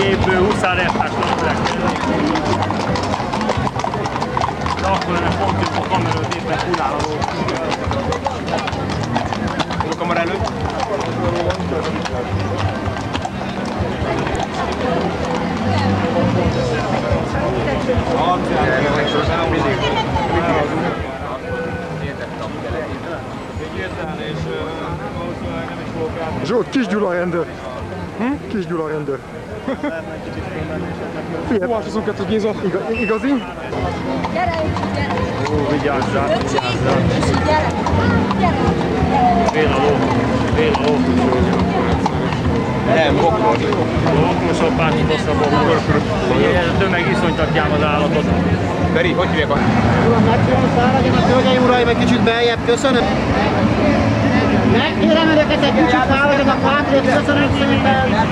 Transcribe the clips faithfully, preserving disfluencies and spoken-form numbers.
egyéb huszár elvtársnak törekvő. De akkor ennek pont jött a kamerőt éppen kulállaló. A kamera előtt? Zsolt, Kis Gyula rendőr! Hm? Kis Gyula rendőr! Kovácsozunk kettőt, Géza! Igazi? Gyere, gyere! Ó, vigyázzál! Vigyázzál! Gyere! Gyere! Fél a ló! Fél a ló! Nem, bokor! Bokor, sok párti bosszra bokor! Figyelj, ez a tömeg iszonytat gyámad állatot! Beri, hogy hívják a... Nagyon száradjon a tölgyeim uraim, egy kicsit beljebb, köszönöm! Megkérem önöket egy kicsit válaszol a pátrébb, köszönöm szépen!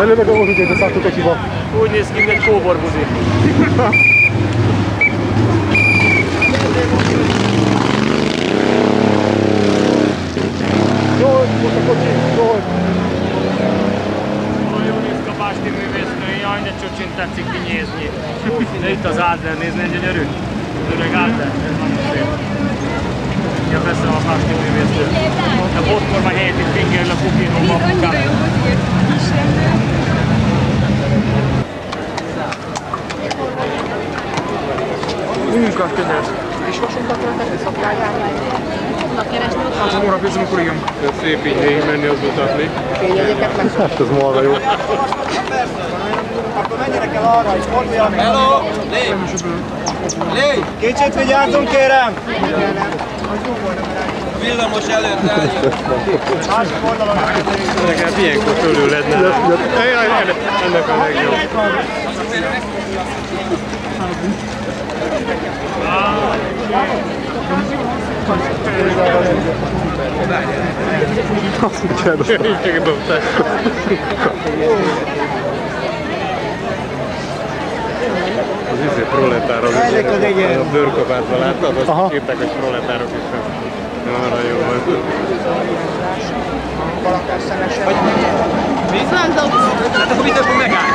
Előleg ahhoz úgy érte szálltuk egy hiba. Úgy néz ki, mint egy kóborbuzi. Jól, most a kocsi, jól! Jól néz ki a Básti művésznő, jaj, de csöcsint tetszik kinyézni. De itt az Adler, nézni egy gyönyörű? Öreg Adler, ez nagyon szép. Ja, persze a Básti művésznő. De botkor meg helyett itt fingerül a kukinomba a kukát. Munka közel. És vasunkat öltetni szoktáljál? Tudnak keresni ott van? Az óra közül, amikor igen. Szép így helyig menni, az mutatni. Fényegyeket megszokni. Hát ez marha jó. Akkor menjenek el arra, hogy forduljanak. Hello! Légy! Légy! Kicsit vigyázzunk, kérem! A villamos előtt álljuk. Másik oldalon előtt. Legalább ilyenkor fölüledne. Ennek a legjobb. Azt mondja, hogy így megdobtál. Az izé proletár az a bőrkabátba láttad, azt írták, hogy proletárok is fel. Arra jó volt. Mit látok? Hát akkor mit akkor megáll?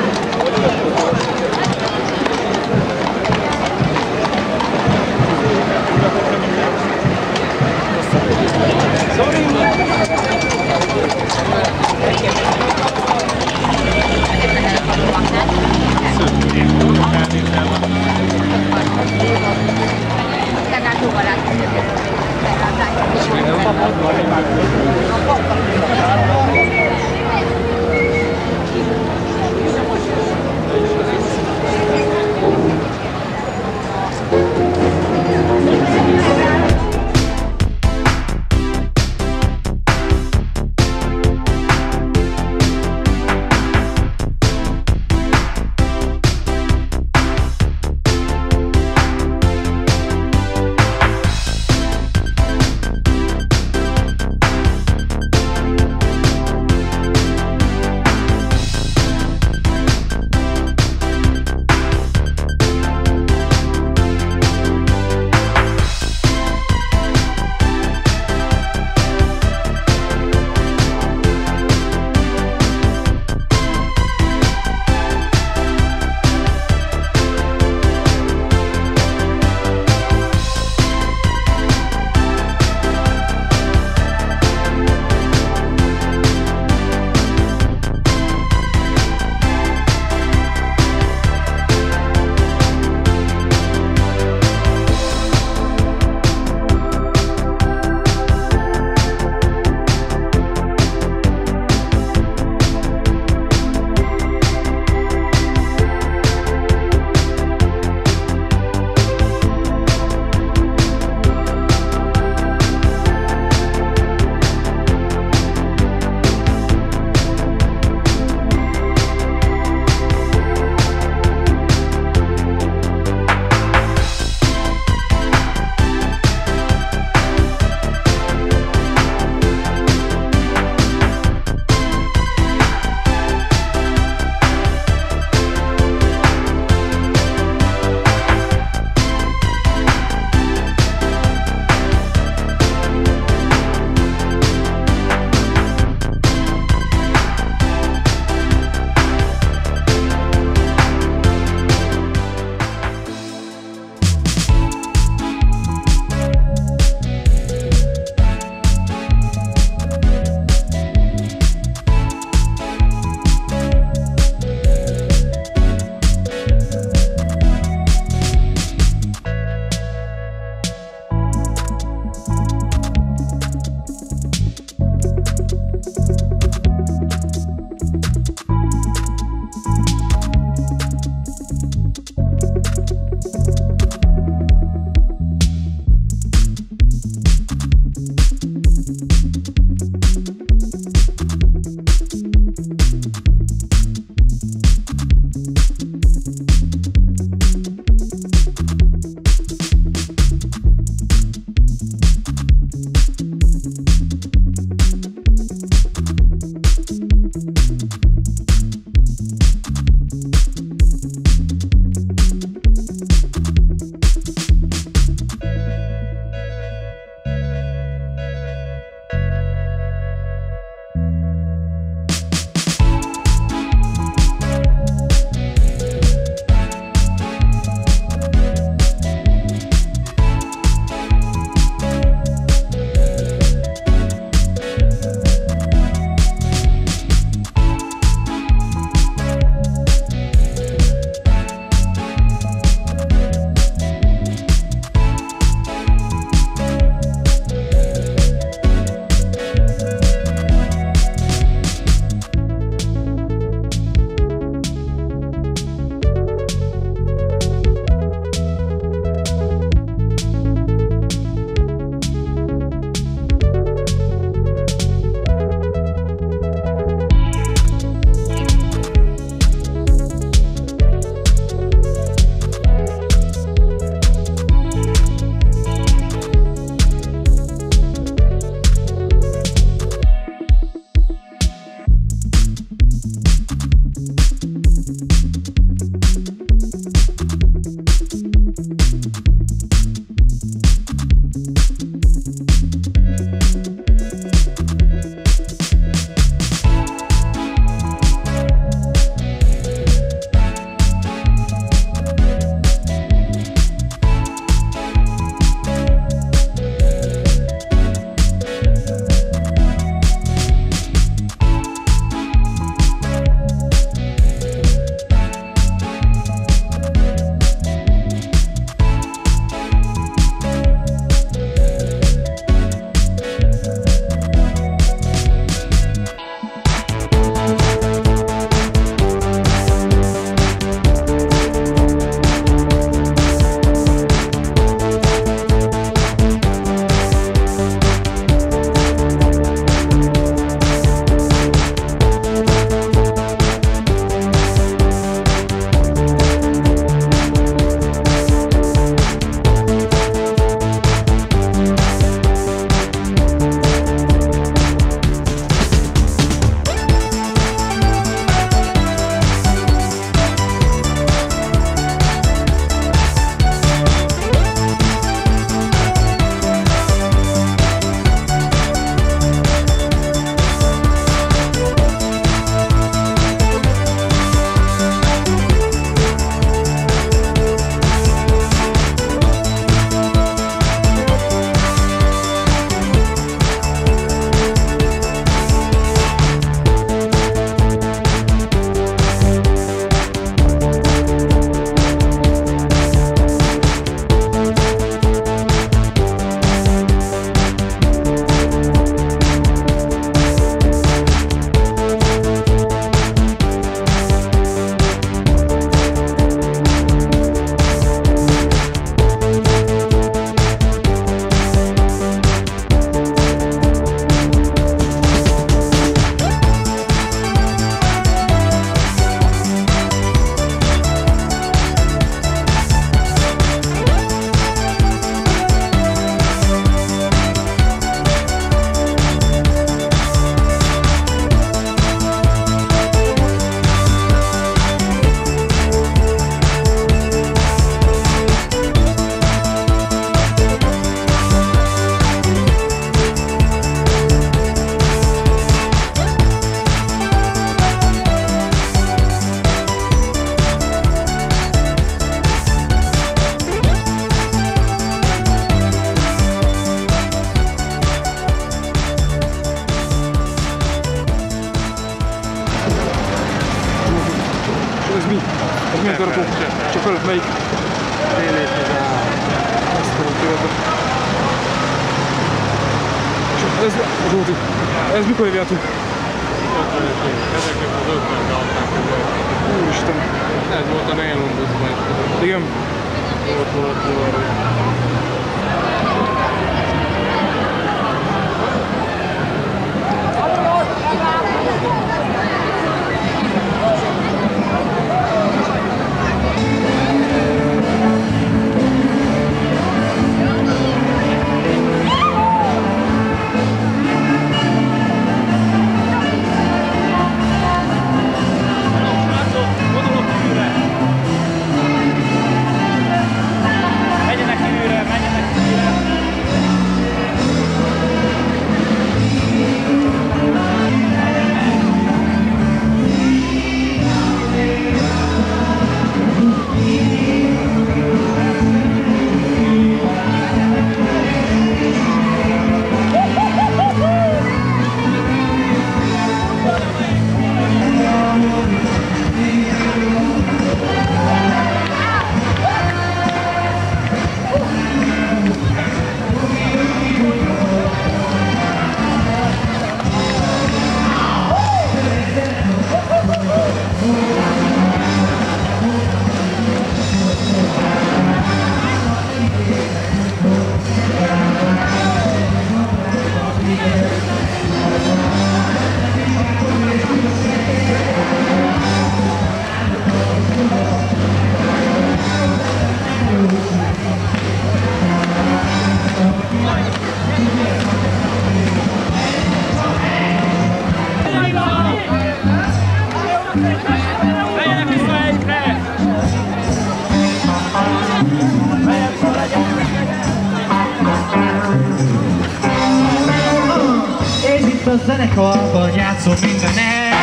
Az zenekar, vagy játszom mindenek,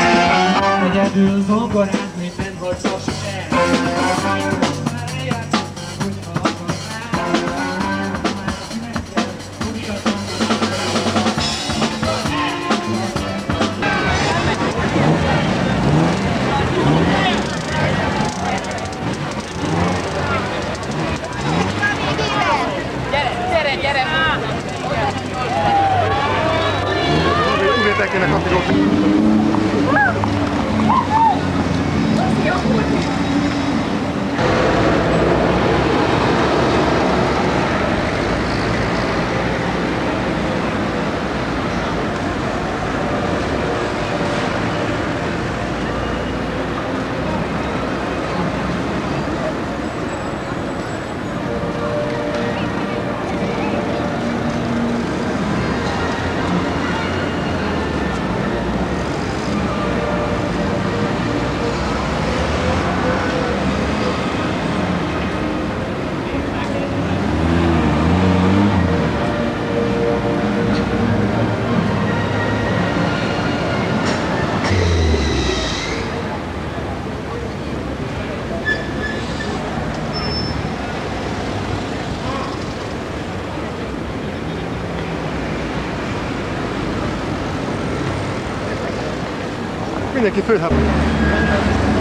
egyedül zongorát, minden vagy sosem. Már eljátszom, hogy hallgatnám, már kimentek, úgy adom. Gyere, gyere, gyere már! Back in the hospital. Mindenki fölhább.